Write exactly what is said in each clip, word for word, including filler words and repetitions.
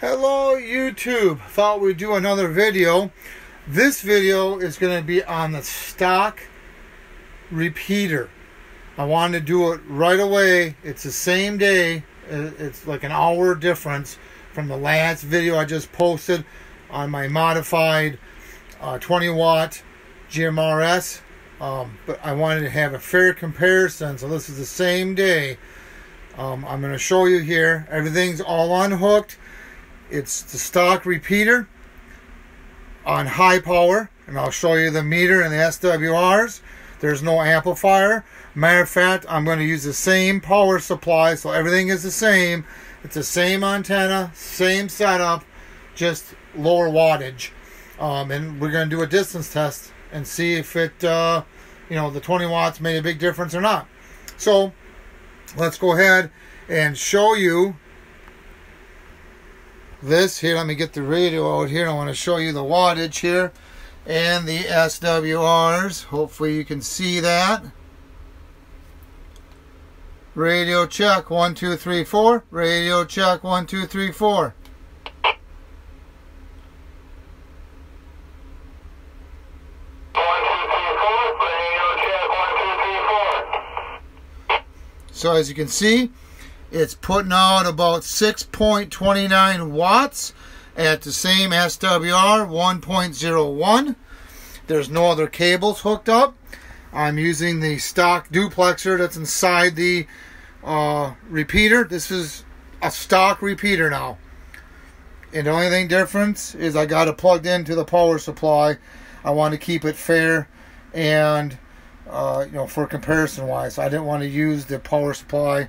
Hello YouTube, thought we'd do another video. This video is going to be on the stock repeater. I wanted to do it right away. It's the same day, it's like an hour difference from the last video I just posted on my modified uh, twenty watt G M R S, um, but I wanted to have a fair comparison, so this is the same day. um, I'm going to show you here, everything's all unhooked. It's the stock repeater on high power, and I'll show you the meter and the S W Rs. There's no amplifier. Matter of fact, I'm going to use the same power supply, so everything is the same. It's the same antenna, same setup, just lower wattage. Um, and we're going to do a distance test and see if it, uh, you know, the twenty watts made a big difference or not. So let's go ahead and show you this here. Let me get the radio out here. I want to show you the wattage here and the S W Rs. Hopefully you can see that. Radio check one two three four. Radio check one two three four. one two three four. Radio check one two three four. So as you can see, it's putting out about six point two nine watts at the same S W R, one point zero one. There's no other cables hooked up. I'm using the stock duplexer that's inside the uh, repeater. This is a stock repeater now. And the only thing difference is I got it plugged into the power supply. I want to keep it fair and, uh, you know, for comparison wise. I didn't want to use the power supply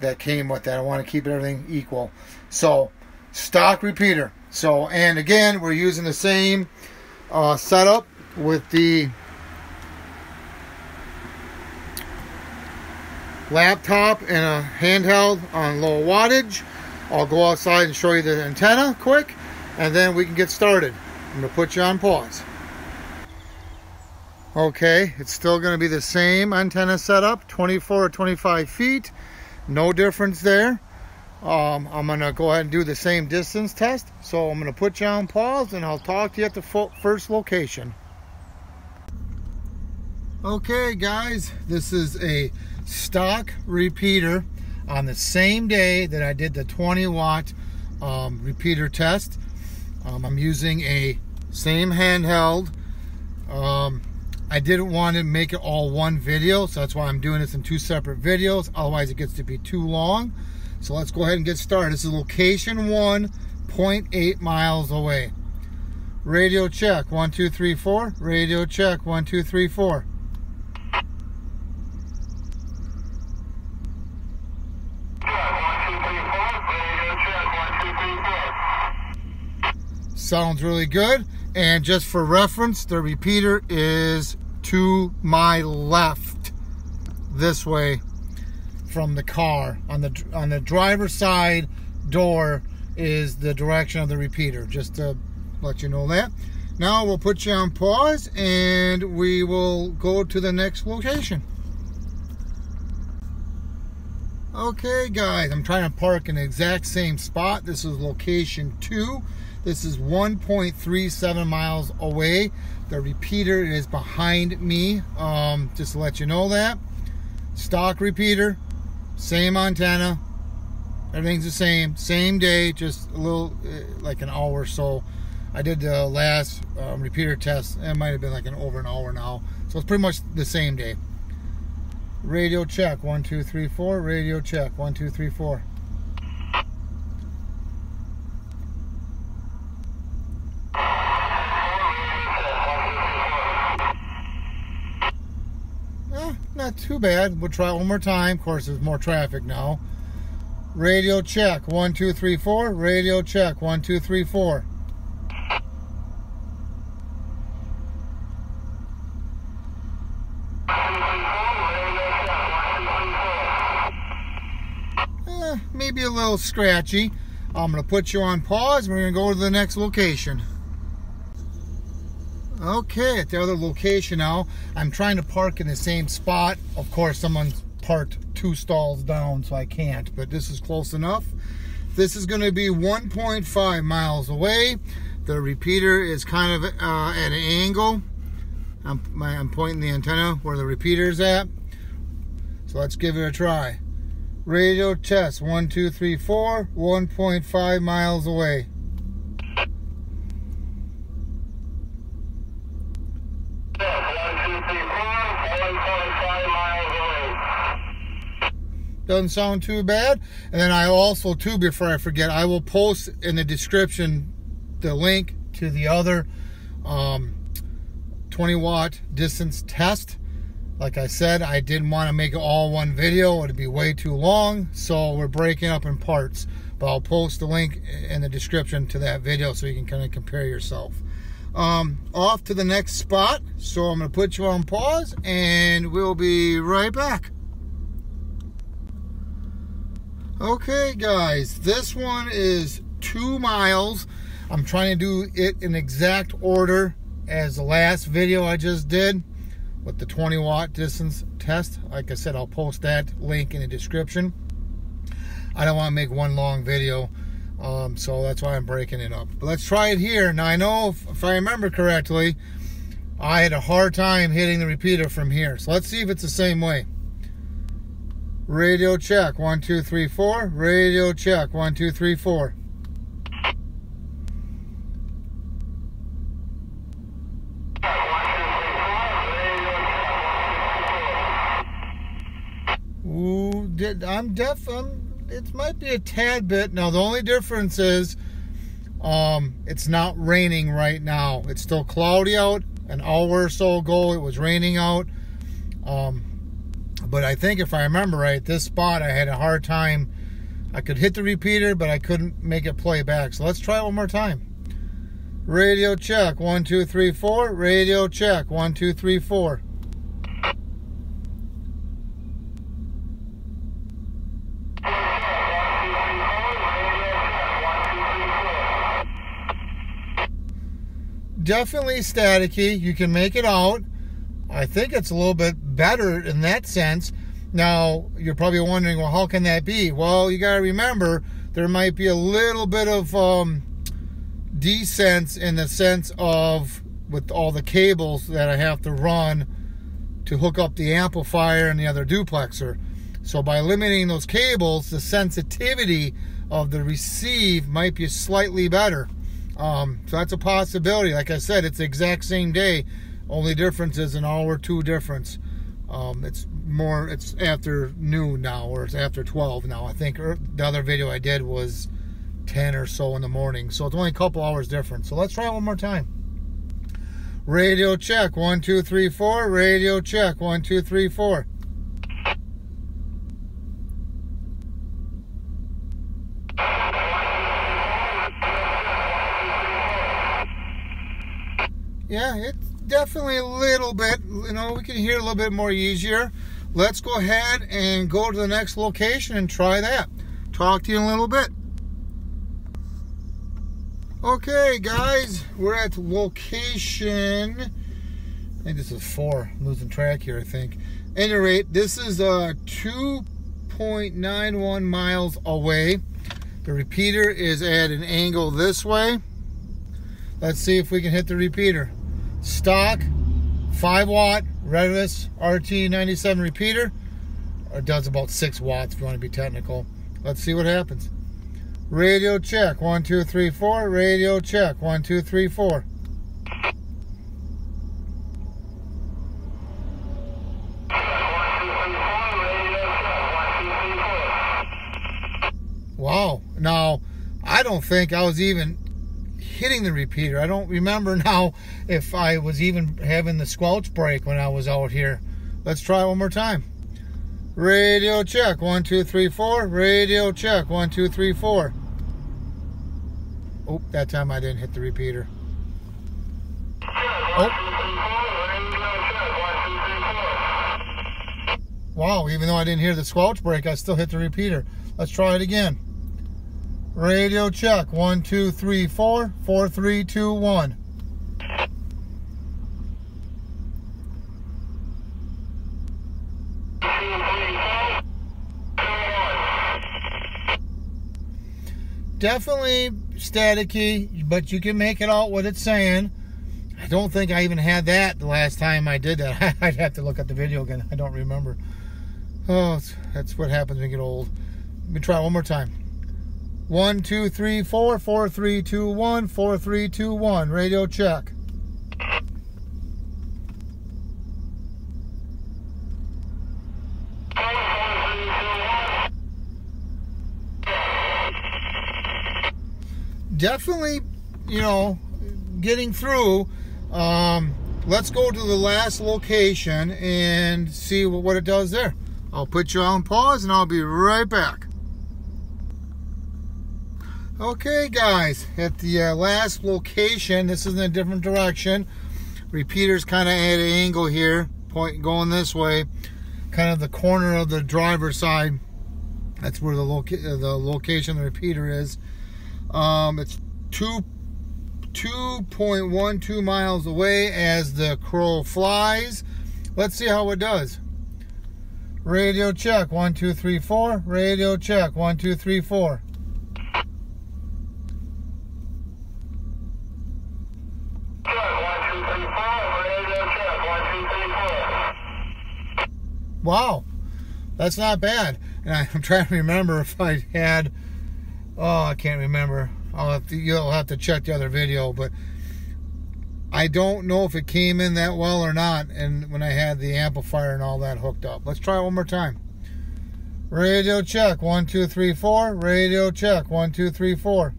that came with that. I want to keep everything equal. So stock repeater. So, and again, we're using the same uh, setup with the laptop and a handheld on low wattage. I'll go outside and show you the antenna quick, and then we can get started. I'm going to put you on pause. Okay, it's still going to be the same antenna setup, twenty-four or twenty-five feet. No difference there. Um, I'm going to go ahead and do the same distance test. So I'm going to put you on pause and I'll talk to you at the first location. Okay guys, this is a stock repeater on the same day that I did the twenty watt um, repeater test. Um, I'm using a same handheld. Um, I didn't want to make it all one video, so that's why I'm doing this in two separate videos. Otherwise it gets to be too long. So let's go ahead and get started. This is location one, zero point eight miles away. Radio check, one, two, three, four. Radio check, one, two, three, four. Sounds really good. And just for reference, the repeater is to my left this way from the car. On the on the driver's side door is the direction of the repeater, just to let you know that. Now we'll put you on pause and we will go to the next location. Okay guys, I'm trying to park in the exact same spot. This is location two. This is one point three seven miles away. The repeater is behind me, um, just to let you know that. Stock repeater, same antenna, everything's the same, same day, just a little, like an hour or so. I did the last um, repeater test, it might have been like an over an hour now, so it's pretty much the same day. Radio check, one, two, three, four, radio check, one, two, three, four. Not too bad. We'll try one more time. Of course, there's more traffic now. Radio check one two three four. Radio check one two three four. Eh, maybe a little scratchy. I'm gonna put you on pause. We're gonna go to the next location. Okay, at the other location now, I'm trying to park in the same spot. Of course, someone's parked two stalls down, so I can't, but this is close enough. This is going to be one point five miles away. The repeater is kind of uh, at an angle. I'm, my, I'm pointing the antenna where the repeater is at. So let's give it a try. Radio test, one, two, three, four, one point five miles away. Doesn't sound too bad. And then I also, too, before I forget, I will post in the description the link to the other um, twenty watt distance test. Like I said, I didn't want to make it all one video. It'd be way too long, so we're breaking up in parts. But I'll post the link in the description to that video so you can kind of compare yourself. Um, off to the next spot. So I'm going to put you on pause and we'll be right back. Okay guys, this one is two miles. I'm trying to do it in exact order as the last video I just did with the twenty watt distance test. Like I said, I'll post that link in the description. I don't want to make one long video, um, so that's why I'm breaking it up. But let's try it here. Now I know, if, if I remember correctly, I had a hard time hitting the repeater from here. So let's see if it's the same way. Radio check, one, two, three, four. Radio check, one, two, three, four. Ooh, did, I'm deaf. I'm, it might be a tad bit. Now, the only difference is um, it's not raining right now. It's still cloudy out. An hour or so ago, it was raining out. Um... But I think if I remember right, this spot I had a hard time. I could hit the repeater, but I couldn't make it play back. So let's try it one more time. Radio check, one, two, three, four. Radio check, one, two, three, four. Definitely staticky. You can make it out. I think it's a little bit better in that sense. Now, you're probably wondering, well, how can that be? Well, you got to remember, there might be a little bit of um, descent in the sense of with all the cables that I have to run to hook up the amplifier and the other duplexer. So by limiting those cables, the sensitivity of the receive might be slightly better. Um, so that's a possibility. Like I said, it's the exact same day. Only difference is an hour or two difference. Um, it's more, it's after noon now, or it's after twelve now. I think or the other video I did was ten or so in the morning. So it's only a couple hours different. So let's try it one more time. Radio check, one, two, three, four. Radio check, one, two, three, four. Yeah, it's definitely a little bit, you know, we can hear a little bit more easier. Let's go ahead and go to the next location and try that. Talk to you in a little bit. Okay, guys, we're at location, I think this is four, I'm losing track here, I think. At any rate, this is uh, two point nine one miles away. The repeater is at an angle this way. Let's see if we can hit the repeater. Stock five watt Retevis R T ninety-seven repeater. It does about six watts if you want to be technical. Let's see what happens. Radio check, one, two, three, four. Radio check, one, two, three, four. Wow. Now, I don't think I was even hitting the repeater. I don't remember now if I was even having the squelch brake when I was out here. Let's try it one more time. Radio check, one, two, three, four. Radio check, one, two, three, four. Oh, that time I didn't hit the repeater. Oh. Wow, even though I didn't hear the squelch brake, I still hit the repeater. Let's try it again. Radio check, one, two, three, four, four, three, two, one. definitely staticky, but you can make it out what it's saying. I don't think I even had that the last time I did that. I'd have to look at the video again. I don't remember. Oh, that's what happens when you get old. Let me try one more time. One, two, three, four, four, three, two, one, four, three, two, one. Radio check. Definitely, you know, getting through. Um, let's go to the last location and see what it does there. I'll put you on pause and I'll be right back. Okay, guys, at the uh, last location, this is in a different direction. Repeater's kind of at an angle here, point going this way, kind of the corner of the driver's side. That's where the, loca the location of the repeater is. Um, it's two point one two miles away as the crow flies. Let's see how it does. Radio check, one, two, three, four. Radio check, one, two, three, four. Good, one, two, three, four. Radio check, one, two, three, four. Wow, that's not bad. And I'm trying to remember if I had... Oh, I can't remember. I'll have to, you'll have to check the other video, but I don't know if it came in that well or not, and when I had the amplifier and all that hooked up. Let's try it one more time. Radio check, one, two, three, four. Radio check, one, two, three, four.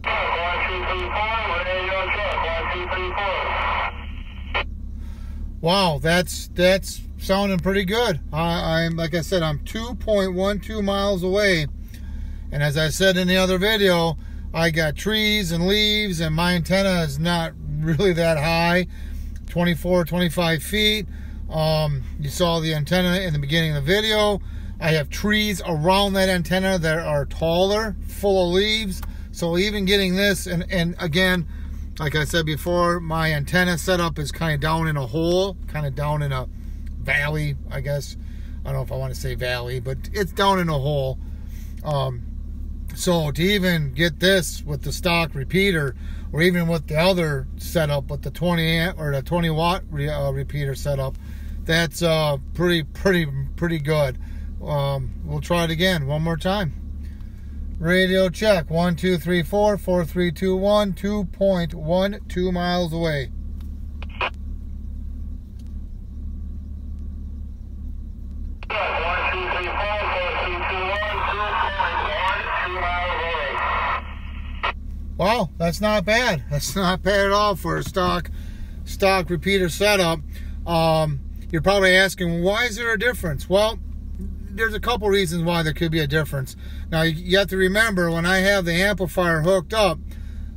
One, two, three, four. Radio check, one, two, three, four. Wow, that's that's sounding pretty good. I, I'm like I said, I'm two point one two miles away, and as I said in the other video, I got trees and leaves, and my antenna is not really that high, twenty-four, twenty-five feet. Um, you saw the antenna in the beginning of the video. I have trees around that antenna that are taller, full of leaves. So even getting this, and and again, like I said before, my antenna setup is kind of down in a hole, kind of down in a valley, I guess. I don't know if I want to say valley, but it's down in a hole. Um, so to even get this with the stock repeater, or even with the other setup, with the twenty amp or the twenty watt re, uh, repeater setup, that's uh, pretty, pretty, pretty good. Um, we'll try it again one more time. Radio check, one, two, three, four, four, three, two, one, two point one two miles away. Wow, that's not bad. That's not bad at all for a stock stock repeater setup. Um, you're probably asking, why is there a difference? Well, there's a couple reasons why there could be a difference. Now, you have to remember, when I have the amplifier hooked up,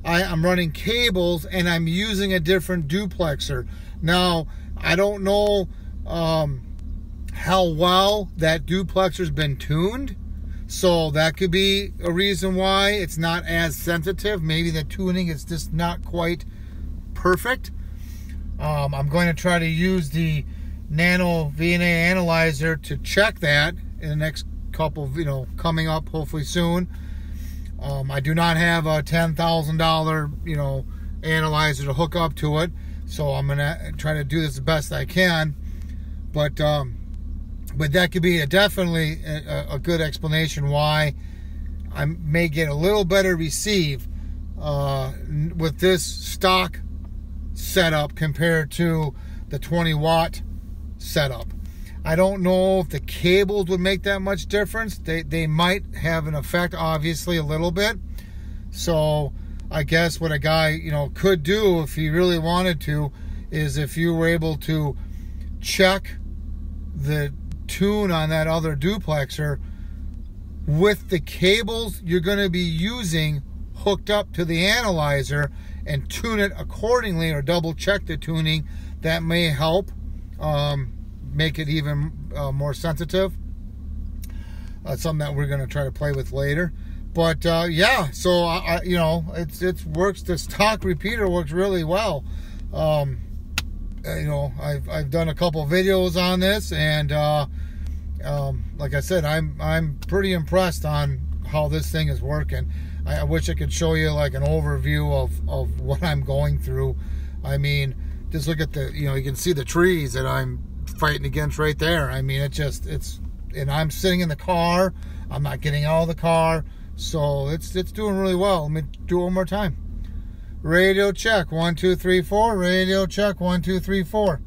I, I'm running cables and I'm using a different duplexer. Now, I don't know um, how well that duplexer's been tuned. So that could be a reason why it's not as sensitive. Maybe the tuning is just not quite perfect. Um, I'm going to try to use the nano V N A analyzer to check that in the next couple of, you know, coming up hopefully soon. Um, I do not have a ten thousand dollar, you know, analyzer to hook up to it. So I'm going to try to do this the best I can. But, um, But that could be a definitely a, a good explanation why I may get a little better receive uh, with this stock setup compared to the twenty watt setup. I don't know if the cables would make that much difference. They, they might have an effect, obviously, a little bit. So I guess what a guy, you know, could do if he really wanted to is if you were able to check the tune on that other duplexer with the cables you're going to be using hooked up to the analyzer and tune it accordingly, or double check the tuning. That may help um, make it even uh, more sensitive. Uh, something that we're going to try to play with later. But uh, yeah, so I, I, you know, it's it works. The stock repeater works really well. Um, you know, I've I've done a couple videos on this, and uh, um, like I said, I'm I'm pretty impressed on how this thing is working. I, I wish I could show you like an overview of, of what I'm going through. I mean, just look at the, you know, you can see the trees that I'm fighting against right there. I mean, it just, it's, and I'm sitting in the car. I'm not getting out of the car. So it's, it's doing really well. Let me do it one more time. Radio check, one, two, three, four. Radio check, one, two, three, four.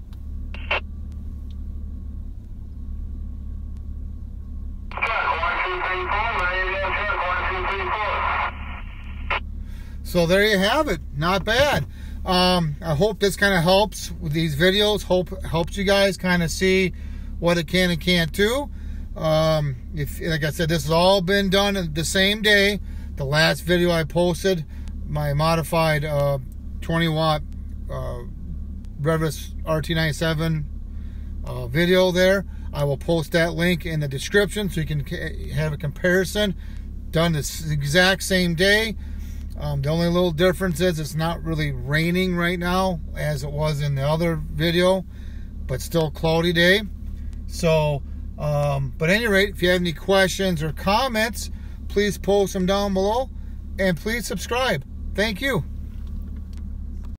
So there you have it. Not bad. Um, I hope this kind of helps with these videos. Hope helps you guys kind of see what it can and can't do. Um, if, like I said, this has all been done the same day. The last video I posted, my modified uh, twenty watt uh, Retevis R T ninety-seven uh, video there. I will post that link in the description so you can have a comparison. Done this exact same day. Um, the only little difference is it's not really raining right now as it was in the other video, but still cloudy day. So, um, but at any rate, if you have any questions or comments, please post them down below and please subscribe. Thank you.